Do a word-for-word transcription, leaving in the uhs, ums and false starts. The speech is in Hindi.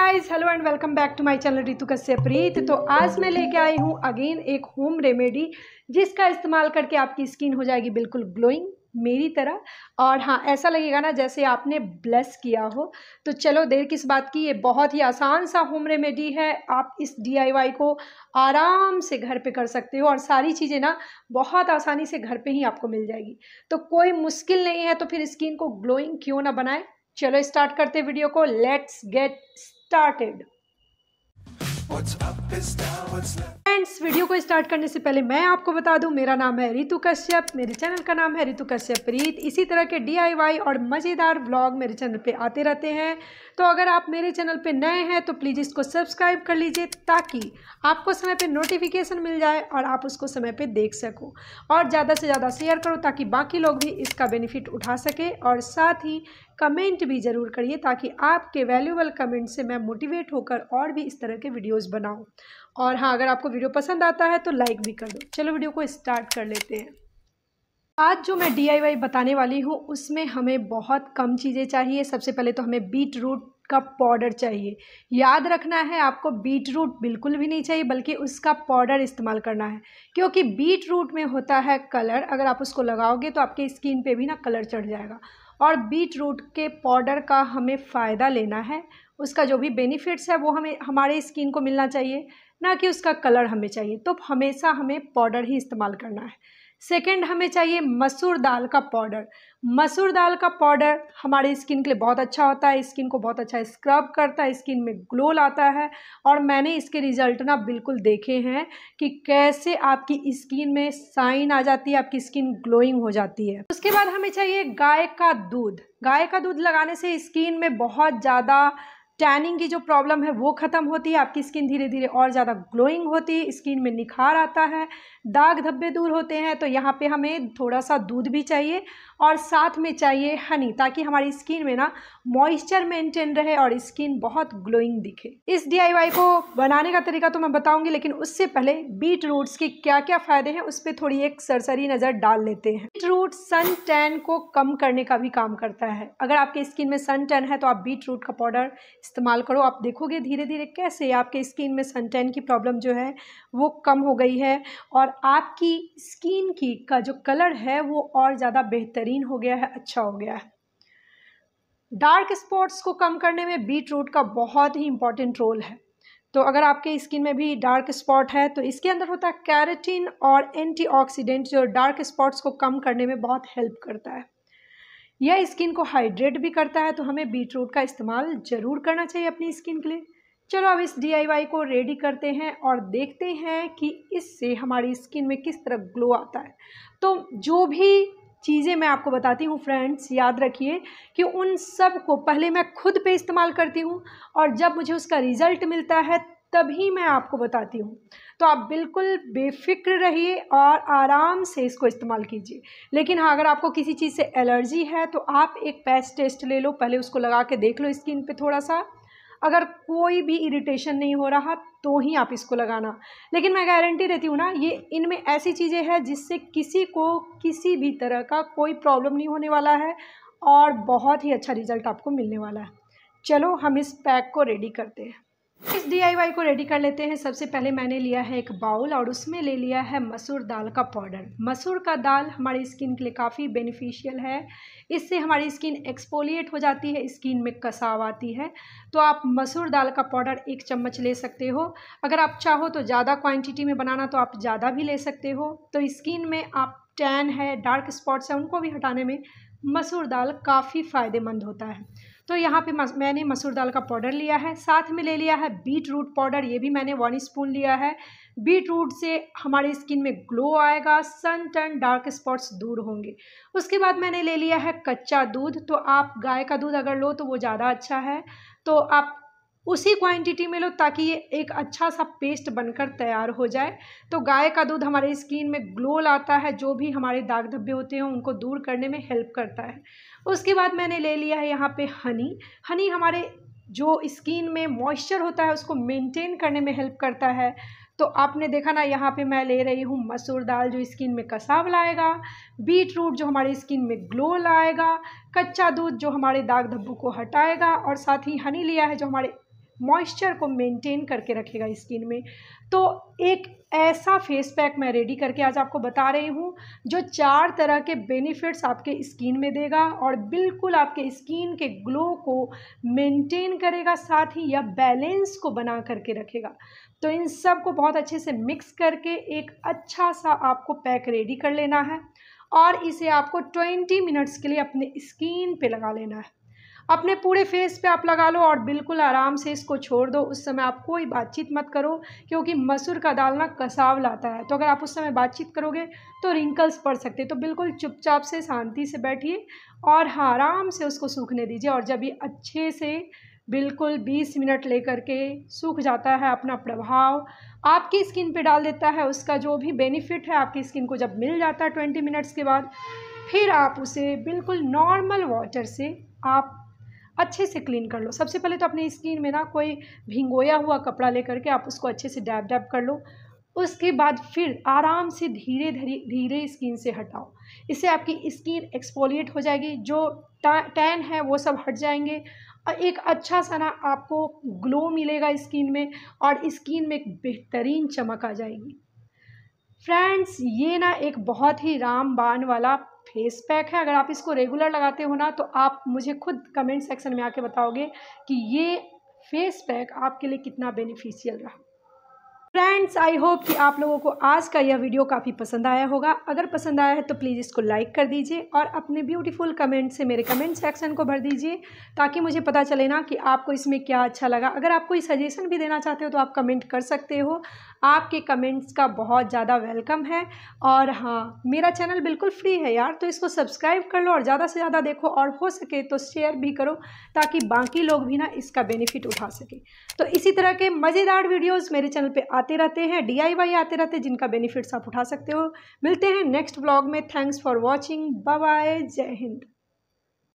Guys, hello and welcome back to my channel Ritu Kashyap Reet. तो आज मैं लेके आई हूँ अगेन एक होम रेमेडी जिसका इस्तेमाल करके आपकी स्किन हो जाएगी बिल्कुल ग्लोइंग मेरी तरह। और हाँ, ऐसा लगेगा ना जैसे आपने ब्लेस किया हो। तो चलो देर किस बात की, ये बहुत ही आसान सा होम रेमेडी है। आप इस डी आई वाई को आराम से घर पे कर सकते हो और सारी चीज़ें ना बहुत आसानी से घर पे ही आपको मिल जाएगी। तो कोई मुश्किल नहीं है, तो फिर स्किन को ग्लोइंग क्यों ना बनाए। चलो स्टार्ट करते हैं वीडियो को। Let's get started. Friends, video को स्टार्ट करने से पहले मैं आपको बता दूं, मेरा नाम है रितु कश्यप, मेरे चैनल का नाम है रितु कश्यप रीत। इसी तरह के डी आई वाई और मज़ेदार व्लॉग मेरे चैनल पे आते रहते हैं। तो अगर आप मेरे चैनल पे नए हैं तो प्लीज़ इसको सब्सक्राइब कर लीजिए ताकि आपको समय पे नोटिफिकेशन मिल जाए और आप उसको समय पर देख सको। और ज़्यादा से ज़्यादा शेयर करो ताकि बाकी लोग भी इसका बेनिफिट उठा सकें। और साथ ही कमेंट भी ज़रूर करिए ताकि आपके वैल्यूएबल कमेंट से मैं मोटिवेट होकर और भी इस तरह के वीडियोस बनाऊं। और हाँ, अगर आपको वीडियो पसंद आता है तो लाइक भी कर दो। चलो वीडियो को स्टार्ट कर लेते हैं। आज जो मैं डी आई वाई बताने वाली हूँ उसमें हमें बहुत कम चीज़ें चाहिए। सबसे पहले तो हमें बीट रूट का पाउडर चाहिए। याद रखना है आपको, बीट रूट बिल्कुल भी नहीं चाहिए बल्कि उसका पाउडर इस्तेमाल करना है, क्योंकि बीट रूट में होता है कलर। अगर आप उसको लगाओगे तो आपके स्किन पे भी ना कलर चढ़ जाएगा। और बीट रूट के पाउडर का हमें फ़ायदा लेना है, उसका जो भी बेनिफिट्स है वो हमें हमारे स्किन को मिलना चाहिए, ना कि उसका कलर हमें चाहिए। तो हमेशा हमें पाउडर ही इस्तेमाल करना है। सेकेंड, हमें चाहिए मसूर दाल का पाउडर। मसूर दाल का पाउडर हमारे स्किन के लिए बहुत अच्छा होता है, स्किन को बहुत अच्छा स्क्रब करता है, स्किन में ग्लो लाता है। और मैंने इसके रिजल्ट ना बिल्कुल देखे हैं कि कैसे आपकी स्किन में शाइन आ जाती है, आपकी स्किन ग्लोइंग हो जाती है। उसके बाद हमें चाहिए गाय का दूध। गाय का दूध लगाने से स्किन में बहुत ज़्यादा टैनिंग की जो प्रॉब्लम है वो ख़त्म होती है। आपकी स्किन धीरे धीरे और ज़्यादा ग्लोइंग होती है, स्किन में निखार आता है, दाग धब्बे दूर होते हैं। तो यहाँ पे हमें थोड़ा सा दूध भी चाहिए और साथ में चाहिए हनी, ताकि हमारी स्किन में ना मॉइस्चर मेंटेन रहे और स्किन बहुत ग्लोइंग दिखे। इस डी आई वाई को बनाने का तरीका तो मैं बताऊँगी, लेकिन उससे पहले बीट रूट्स के क्या क्या फ़ायदे हैं उस पर थोड़ी एक सरसरी नज़र डाल लेते हैं। बीट रूट सन टैन को कम करने का भी काम करता है। अगर आपके स्किन में सन टैन है तो आप बीट रूट का पाउडर इस्तेमाल करो। आप देखोगे धीरे धीरे कैसे आपके स्किन में सनटैन की प्रॉब्लम जो है वो कम हो गई है और आपकी स्किन की का जो कलर है वो और ज़्यादा बेहतरीन हो गया है, अच्छा हो गया है। डार्क स्पॉट्स को कम करने में बीट रूट का बहुत ही इम्पॉर्टेंट रोल है। तो अगर आपके स्किन में भी डार्क स्पॉट है तो इसके अंदर होता है कैरेटिन और एंटीऑक्सीडेंट, जो डार्क स्पॉट्स को कम करने में बहुत हेल्प करता है। यह स्किन को हाइड्रेट भी करता है। तो हमें बीट रूट का इस्तेमाल ज़रूर करना चाहिए अपनी स्किन के लिए। चलो अब इस डी आई वाई को रेडी करते हैं और देखते हैं कि इससे हमारी स्किन में किस तरह ग्लो आता है। तो जो भी चीज़ें मैं आपको बताती हूँ फ्रेंड्स, याद रखिए कि उन सब को पहले मैं खुद पे इस्तेमाल करती हूँ और जब मुझे उसका रिज़ल्ट मिलता है तभी मैं आपको बताती हूँ। तो आप बिल्कुल बेफिक्र रहिए और आराम से इसको इस्तेमाल कीजिए। लेकिन हाँ, अगर आपको किसी चीज़ से एलर्जी है तो आप एक पैच टेस्ट ले लो, पहले उसको लगा के देख लो स्किन पे थोड़ा सा। अगर कोई भी इरिटेशन नहीं हो रहा तो ही आप इसको लगाना। लेकिन मैं गारंटी देती हूँ ना, ये इनमें ऐसी चीज़ें हैं जिससे किसी को किसी भी तरह का कोई प्रॉब्लम नहीं होने वाला है और बहुत ही अच्छा रिज़ल्ट आपको मिलने वाला है। चलो हम इस पैक को रेडी करते हैं, इस डी आई वाई को रेडी कर लेते हैं। सबसे पहले मैंने लिया है एक बाउल और उसमें ले लिया है मसूर दाल का पाउडर। मसूर का दाल हमारी स्किन के लिए काफ़ी बेनिफिशियल है। इससे हमारी स्किन एक्सफोलिएट हो जाती है, स्किन में कसाव आती है। तो आप मसूर दाल का पाउडर एक चम्मच ले सकते हो। अगर आप चाहो तो ज़्यादा क्वान्टिटी में बनाना तो आप ज़्यादा भी ले सकते हो। तो स्किन में आप टैन है, डार्क स्पॉट्स हैं, उनको भी हटाने में मसूर दाल काफ़ी फ़ायदेमंद होता है। तो यहाँ पे मैंने मसूर दाल का पाउडर लिया है, साथ में ले लिया है बीट रूट पाउडर। ये भी मैंने वन स्पून लिया है। बीट रूट से हमारे स्किन में ग्लो आएगा, सन टर्न, डार्क स्पॉट्स दूर होंगे। उसके बाद मैंने ले लिया है कच्चा दूध। तो आप गाय का दूध अगर लो तो वो ज़्यादा अच्छा है। तो आप उसी क्वांटिटी में लो ताकि ये एक अच्छा सा पेस्ट बनकर तैयार हो जाए। तो गाय का दूध हमारे स्किन में ग्लो लाता है, जो भी हमारे दाग धब्बे होते हैं उनको दूर करने में हेल्प करता है। उसके बाद मैंने ले लिया है यहाँ पे हनी। हनी हमारे जो स्किन में मॉइस्चर होता है उसको मेंटेन करने में हेल्प करता है। तो आपने देखा ना, यहाँ पे मैं ले रही हूँ मसूर दाल जो स्किन में कसाव लाएगा, बीट रूट जो हमारे स्किन में ग्लो लाएगा, कच्चा दूध जो हमारे दाग धब्बों को हटाएगा, और साथ ही हनी लिया है जो हमारे मॉइस्चर को मेंटेन करके रखेगा स्किन में। तो एक ऐसा फेस पैक मैं रेडी करके आज आपको बता रही हूँ जो चार तरह के बेनिफिट्स आपके स्किन में देगा और बिल्कुल आपके स्किन के ग्लो को मेंटेन करेगा, साथ ही या बैलेंस को बना करके रखेगा। तो इन सब को बहुत अच्छे से मिक्स करके एक अच्छा सा आपको पैक रेडी कर लेना है और इसे आपको बीस मिनट्स के लिए अपने स्किन पे लगा लेना है। अपने पूरे फेस पे आप लगा लो और बिल्कुल आराम से इसको छोड़ दो। उस समय आप कोई बातचीत मत करो क्योंकि मसूर का दाल ना कसाव लाता है, तो अगर आप उस समय बातचीत करोगे तो रिंकल्स पड़ सकते हैं। तो बिल्कुल चुपचाप से शांति से बैठिए और हाँ, आराम से उसको सूखने दीजिए। और जब ये अच्छे से बिल्कुल बीस मिनट लेकर के सूख जाता है, अपना प्रभाव आपकी स्किन पे डाल देता है, उसका जो भी बेनिफिट है आपकी स्किन को जब मिल जाता है बीस मिनट्स के बाद, फिर आप उसे बिल्कुल नॉर्मल वाटर से आप अच्छे से क्लीन कर लो। सबसे पहले तो अपने स्किन में ना कोई भिंगोया हुआ कपड़ा लेकर के आप उसको अच्छे से डैब डैब कर लो। उसके बाद फिर आराम से धीरे धीरे धीरे स्किन से हटाओ। इससे आपकी स्किन एक्सफोलिएट हो जाएगी, जो टैन है वो सब हट जाएंगे और एक अच्छा सा ना आपको ग्लो मिलेगा स्किन में और स्किन में एक बेहतरीन चमक आ जाएगी। फ्रेंड्स, ये ना एक बहुत ही रामबाण वाला फेस पैक है। अगर आप इसको रेगुलर लगाते हो ना तो आप मुझे खुद कमेंट सेक्शन में आके बताओगे कि ये फेस पैक आपके लिए कितना बेनिफिशियल रहा। फ्रेंड्स, आई होप कि आप लोगों को आज का यह वीडियो काफ़ी पसंद आया होगा। अगर पसंद आया है तो प्लीज़ इसको लाइक कर दीजिए और अपने ब्यूटीफुल कमेंट से मेरे कमेंट सेक्शन को भर दीजिए ताकि मुझे पता चले ना कि आपको इसमें क्या अच्छा लगा। अगर आप कोई सजेशन भी देना चाहते हो तो आप कमेंट कर सकते हो, आपके कमेंट्स का बहुत ज़्यादा वेलकम है। और हाँ, मेरा चैनल बिल्कुल फ्री है यार, तो इसको सब्सक्राइब कर लो और ज़्यादा से ज़्यादा देखो और हो सके तो शेयर भी करो ताकि बाकी लोग भी ना इसका बेनिफिट उठा सके। तो इसी तरह के मज़ेदार वीडियोज़ मेरे चैनल पर आते रहते हैं, डी आई वाई आते रहते हैं जिनका बेनिफिट्स आप उठा सकते हो। मिलते हैं नेक्स्ट व्लॉग में। Thanks for watching, bye bye, जय हिंद।